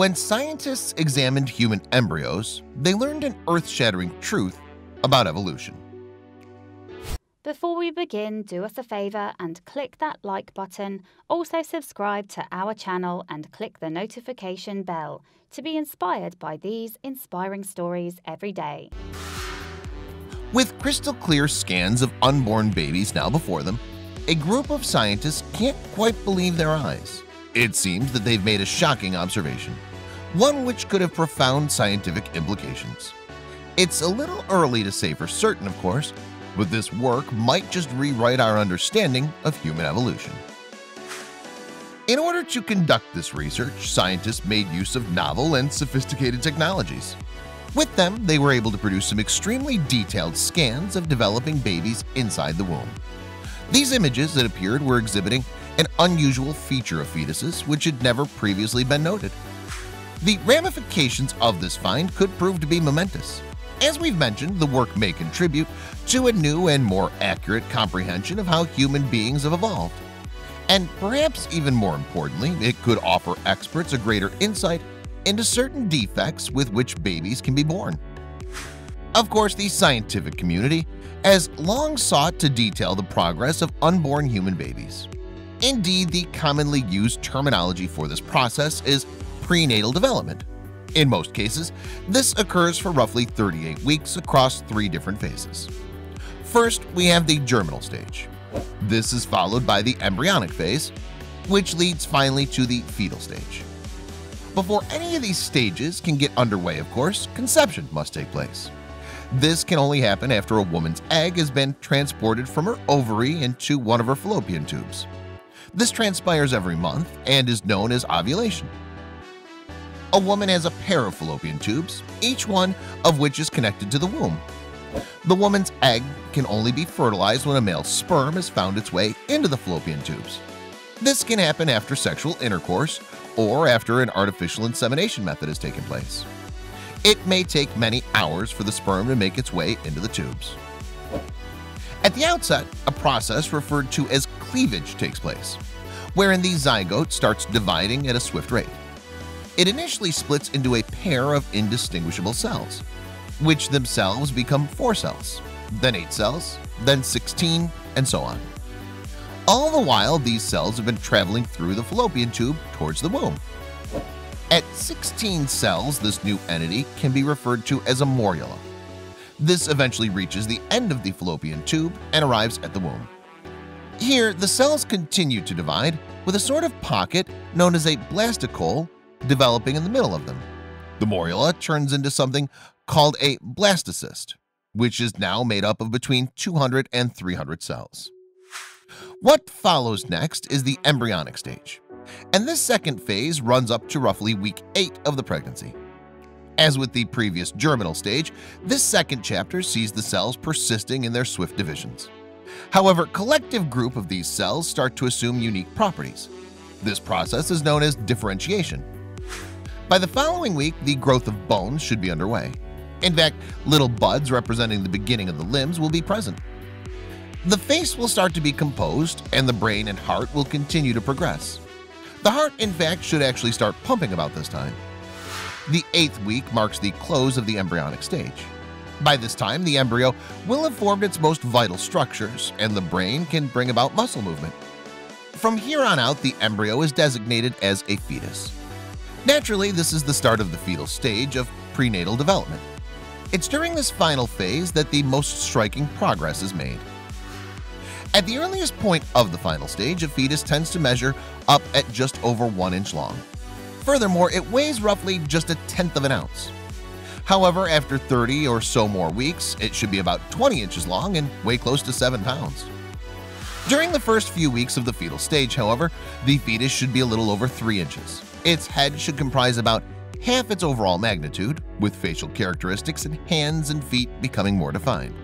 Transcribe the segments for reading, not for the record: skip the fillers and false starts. When scientists examined human embryos, they learned an earth-shattering truth about evolution. Before we begin, do us a favor and click that like button. Also subscribe to our channel and click the notification bell to be inspired by these inspiring stories every day. With crystal clear scans of unborn babies now before them, a group of scientists can't quite believe their eyes. It seems that they've made a shocking observation, one which could have profound scientific implications. It's a little early to say for certain, of course, but this work might just rewrite our understanding of human evolution. In order to conduct this research, scientists made use of novel and sophisticated technologies. With them, they were able to produce some extremely detailed scans of developing babies inside the womb. These images that appeared were exhibiting an unusual feature of fetuses which had never previously been noted. The ramifications of this find could prove to be momentous. As we've mentioned, the work may contribute to a new and more accurate comprehension of how human beings have evolved. And perhaps even more importantly, it could offer experts a greater insight into certain defects with which babies can be born. Of course, the scientific community has long sought to detail the progress of unborn human babies. Indeed, the commonly used terminology for this process is prenatal development. In most cases, this occurs for roughly 38 weeks across three different phases. First, we have the germinal stage. This is followed by the embryonic phase, which leads finally to the fetal stage. Before any of these stages can get underway, of course, conception must take place. This can only happen after a woman's egg has been transported from her ovary into one of her fallopian tubes. This transpires every month and is known as ovulation. A woman has a pair of fallopian tubes, each one of which is connected to the womb. The woman's egg can only be fertilized when a male sperm has found its way into the fallopian tubes. This can happen after sexual intercourse or after an artificial insemination method has taken place. It may take many hours for the sperm to make its way into the tubes. At the outset, a process referred to as cleavage takes place, wherein the zygote starts dividing at a swift rate. It initially splits into a pair of indistinguishable cells, which themselves become 4 cells, then 8 cells, then 16, and so on. All the while, these cells have been traveling through the fallopian tube towards the womb. At 16 cells, this new entity can be referred to as a morula. This eventually reaches the end of the fallopian tube and arrives at the womb. Here, the cells continue to divide with a sort of pocket known as a blastocole developing in the middle of them. The morula turns into something called a blastocyst, which is now made up of between 200 and 300 cells. What follows next is the embryonic stage, and this second phase runs up to roughly week 8 of the pregnancy. As with the previous germinal stage, this second chapter sees the cells persisting in their swift divisions. However, a collective group of these cells start to assume unique properties. This process is known as differentiation. By the following week, the growth of bones should be underway. In fact, little buds representing the beginning of the limbs will be present. The face will start to be composed, and the brain and heart will continue to progress. The heart, in fact, should actually start pumping about this time. The 8th week marks the close of the embryonic stage. By this time, the embryo will have formed its most vital structures, and the brain can bring about muscle movement. From here on out, the embryo is designated as a fetus. Naturally, this is the start of the fetal stage of prenatal development. It's during this final phase that the most striking progress is made. At the earliest point of the final stage, a fetus tends to measure up at just over 1 inch long. Furthermore, it weighs roughly just 1/10 of an ounce. However, after 30 or so more weeks, it should be about 20 inches long and weigh close to 7 pounds. During the first few weeks of the fetal stage, however, the fetus should be a little over 3 inches. Its head should comprise about half its overall magnitude, with facial characteristics and hands and feet becoming more defined.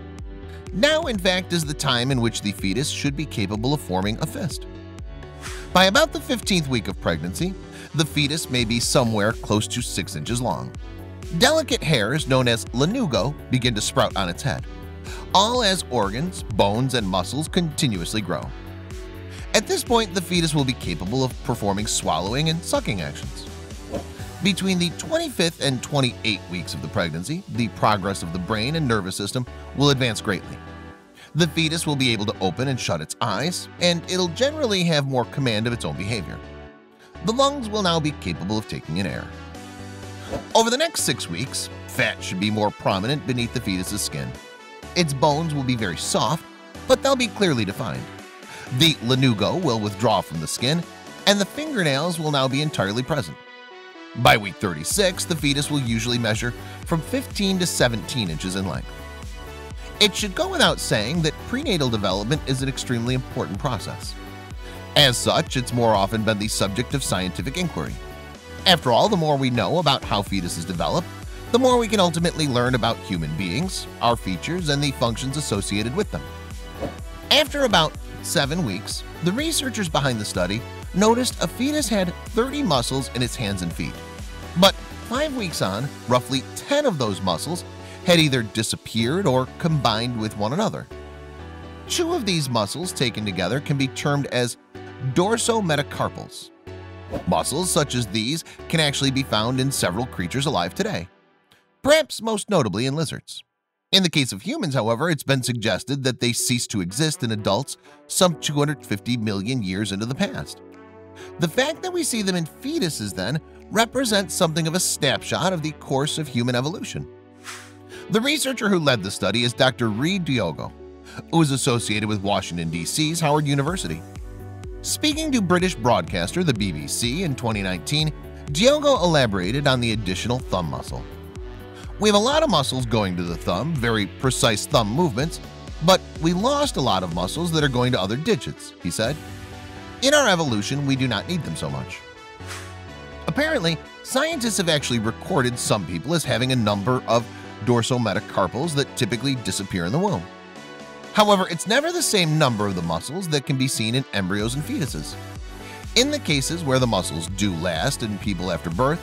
Now, in fact, is the time in which the fetus should be capable of forming a fist. By about the 15th week of pregnancy, the fetus may be somewhere close to 6 inches long. Delicate hairs known as lanugo begin to sprout on its head, all as organs, bones, and muscles continuously grow. At this point, the fetus will be capable of performing swallowing and sucking actions. Between the 25th and 28th weeks of the pregnancy, the progress of the brain and nervous system will advance greatly. The fetus will be able to open and shut its eyes, and it'll generally have more command of its own behavior. The lungs will now be capable of taking in air. Over the next 6 weeks, fat should be more prominent beneath the fetus's skin. Its bones will be very soft, but they'll be clearly defined. The lanugo will withdraw from the skin, and the fingernails will now be entirely present. By week 36, the fetus will usually measure from 15 to 17 inches in length. It should go without saying that prenatal development is an extremely important process. As such, it's more often been the subject of scientific inquiry. After all, the more we know about how fetuses develop, the more we can ultimately learn about human beings, our features, and the functions associated with them. After about 7 weeks, the researchers behind the study noticed a fetus had 30 muscles in its hands and feet. But 5 weeks on, roughly 10 of those muscles had either disappeared or combined with one another. 2 of these muscles taken together can be termed as dorsometacarpals. Muscles such as these can actually be found in several creatures alive today, perhaps most notably in lizards. In the case of humans, however, it's been suggested that they ceased to exist in adults some 250 million years into the past. The fact that we see them in fetuses, then, represents something of a snapshot of the course of human evolution. The researcher who led the study is Dr. Reed Diogo, who is associated with Washington, D.C.'s Howard University. Speaking to British broadcaster the BBC in 2019, Diogo elaborated on the additional thumb muscle. We have a lot of muscles going to the thumb, very precise thumb movements, but we lost a lot of muscles that are going to other digits, he said. In our evolution, we do not need them so much. Apparently, scientists have actually recorded some people as having a number of dorsometacarpals that typically disappear in the womb. However, it's never the same number of the muscles that can be seen in embryos and fetuses. In the cases where the muscles do last in people after birth,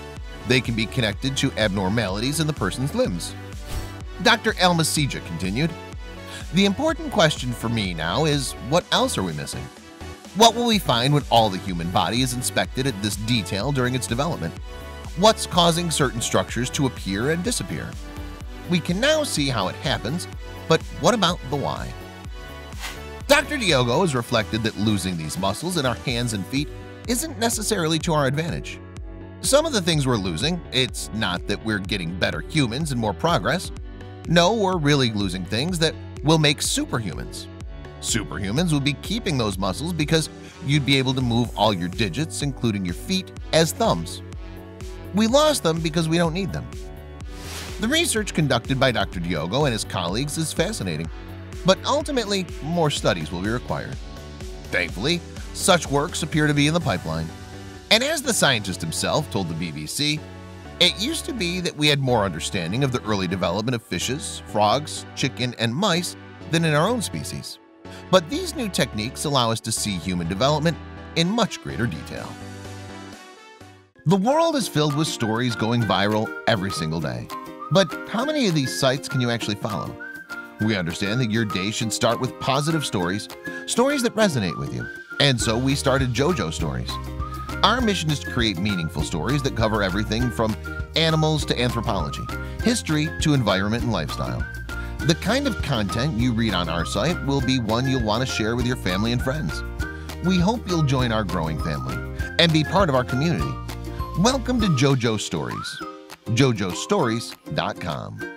they can be connected to abnormalities in the person's limbs. Dr. Elmasija continued, "The important question for me now is, what else are we missing? What will we find when all the human body is inspected at this detail during its development? What's causing certain structures to appear and disappear? We can now see how it happens, but what about the why?" Dr. Diogo has reflected that losing these muscles in our hands and feet isn't necessarily to our advantage. Some of the things we're losing, it's not that we're getting better humans and more progress. No, we're really losing things that will make superhumans. Superhumans would be keeping those muscles because you'd be able to move all your digits, including your feet, as thumbs. We lost them because we don't need them. The research conducted by Dr. Diogo and his colleagues is fascinating, but ultimately more studies will be required. Thankfully, such works appear to be in the pipeline. And as the scientist himself told the BBC, "It used to be that we had more understanding of the early development of fishes, frogs, chicken, and mice than in our own species. But these new techniques allow us to see human development in much greater detail." The world is filled with stories going viral every single day. But how many of these sites can you actually follow? We understand that your day should start with positive stories, stories that resonate with you. And so we started JoJo Stories. Our mission is to create meaningful stories that cover everything from animals to anthropology, history to environment and lifestyle. The kind of content you read on our site will be one you'll want to share with your family and friends. We hope you'll join our growing family and be part of our community. Welcome to JoJo Stories. JoJoStories.com